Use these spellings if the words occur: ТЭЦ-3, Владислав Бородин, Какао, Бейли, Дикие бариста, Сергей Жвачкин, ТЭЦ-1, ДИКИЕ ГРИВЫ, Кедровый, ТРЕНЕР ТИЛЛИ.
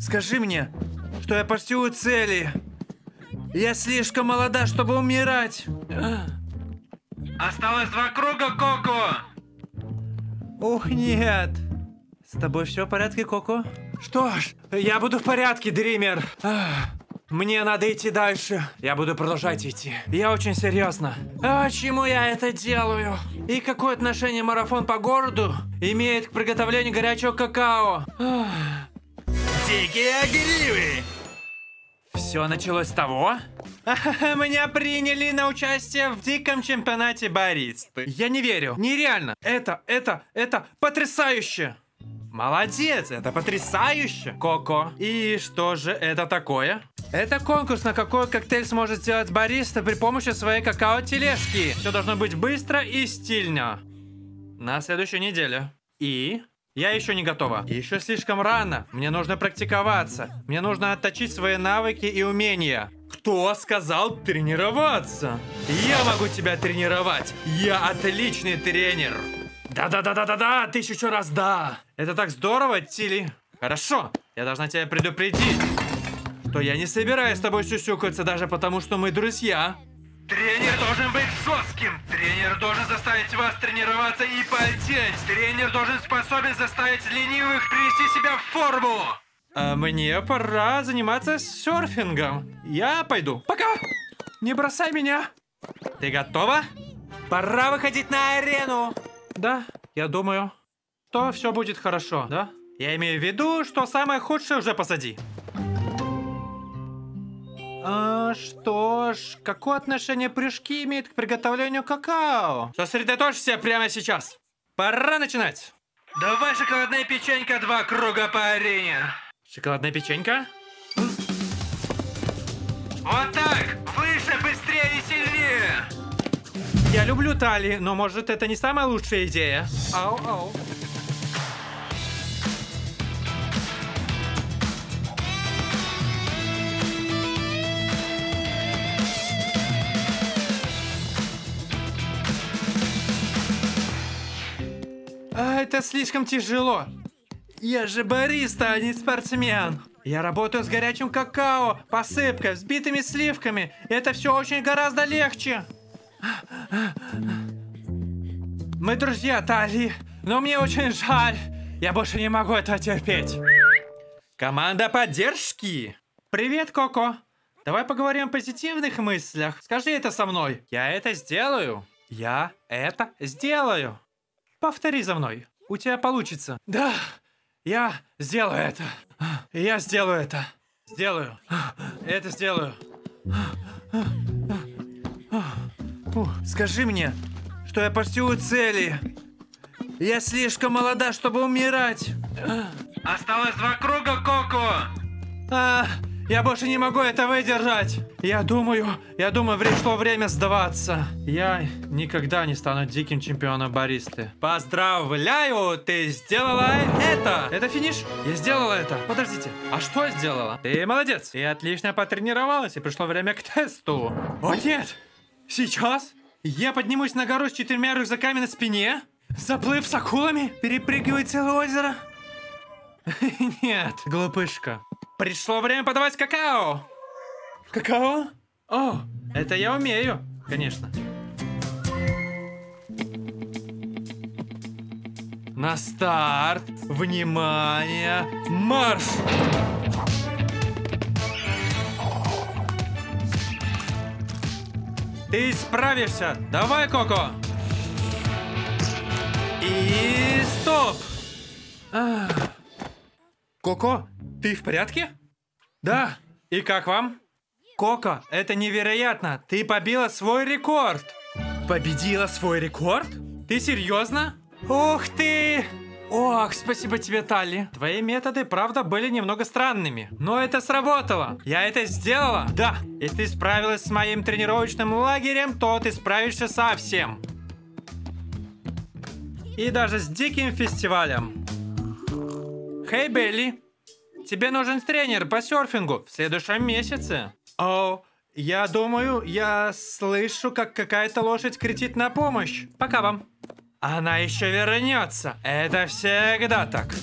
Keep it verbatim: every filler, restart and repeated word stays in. Скажи мне, что я постигаю цели. Я слишком молода, чтобы умирать. Осталось два круга, Коко. Ух, нет. С тобой все в порядке, Коко? Что ж, я буду в порядке, Дример. Мне надо идти дальше. Я буду продолжать идти. Я очень серьезно. А чему я это делаю? И какое отношение марафон по городу имеет к приготовлению горячего какао? Дикие гривы! Все началось с того? Меня приняли на участие в диком чемпионате баристы. Я не верю. Нереально. Это, это, это потрясающе. Молодец, это потрясающе, Коко. И что же это такое? Это конкурс, на какой коктейль сможет сделать бариста при помощи своей какао-тележки. Все должно быть быстро и стильно. На следующей неделе. И я еще не готова. Еще слишком рано. Мне нужно практиковаться. Мне нужно отточить свои навыки и умения. Кто сказал тренироваться? Я могу тебя тренировать. Я отличный тренер. Да-да-да-да-да-да, тысячу раз да. Это так здорово, Тилли. Хорошо, я должна тебя предупредить, что я не собираюсь с тобой сюсюкаться, даже потому, что мы друзья. Тренер должен быть жестким. Тренер должен заставить вас тренироваться и потеть. Тренер должен способен заставить ленивых привести себя в форму. А мне пора заниматься серфингом. Я пойду. Пока. Не бросай меня. Ты готова? Пора выходить на арену. Да, я думаю, что все будет хорошо, да? Я имею в виду, что самое худшее уже позади. А, что ж, какое отношение прыжки имеют к приготовлению какао? Сосредоточься прямо сейчас. Пора начинать. Давай, шоколадная печенька, два круга по арене. Шоколадная печенька? Вот так! Выше, быстрее и сильнее! Я люблю талии, но, может, это не самая лучшая идея. Ау-ау. А, это слишком тяжело. Я же бариста, а не спортсмен. Я работаю с горячим какао, посыпкой, взбитыми сливками. Это все очень гораздо легче. Мы друзья, Тали, но мне очень жаль. Я больше не могу этого терпеть. Команда поддержки. Привет, Коко. Давай поговорим о позитивных мыслях. Скажи это со мной. Я это сделаю. Я это сделаю. Повтори за мной. У тебя получится. Да, я сделаю это. Я сделаю это. Сделаю. Это сделаю. Скажи мне, что я постигаю цели. Я слишком молода, чтобы умирать. Осталось два круга, Коко. А, я больше не могу это выдержать. Я думаю, я думаю, пришло время сдаваться. Я никогда не стану диким чемпионом баристы. Поздравляю, ты сделала это. Это финиш? Я сделала это. Подождите, а что я сделала? Ты молодец. Ты отлично потренировалась, и пришло время к тесту. О нет! Сейчас я поднимусь на гору с четырьмя рюкзаками на спине, заплыв с акулами, перепрыгивая целое озеро. Нет, глупышка. Пришло время подавать какао. Какао? О, это я умею, конечно. На старт, внимание, марш! Ты справишься! Давай, Коко! И стоп! А... Коко, ты в порядке? Да. И как вам? Коко, это невероятно! Ты побила свой рекорд! Победила свой рекорд? Ты серьезно? Ух ты! Ох, спасибо тебе, Тали. Твои методы, правда, были немного странными. Но это сработало. Я это сделала. Да, если ты справилась с моим тренировочным лагерем, то ты справишься со всем. И даже с диким фестивалем. Хей, Бейли. Тебе нужен тренер по серфингу в следующем месяце. О, я думаю, я слышу, как какая-то лошадь кричит на помощь. Пока вам. Она еще вернется. Это всегда так.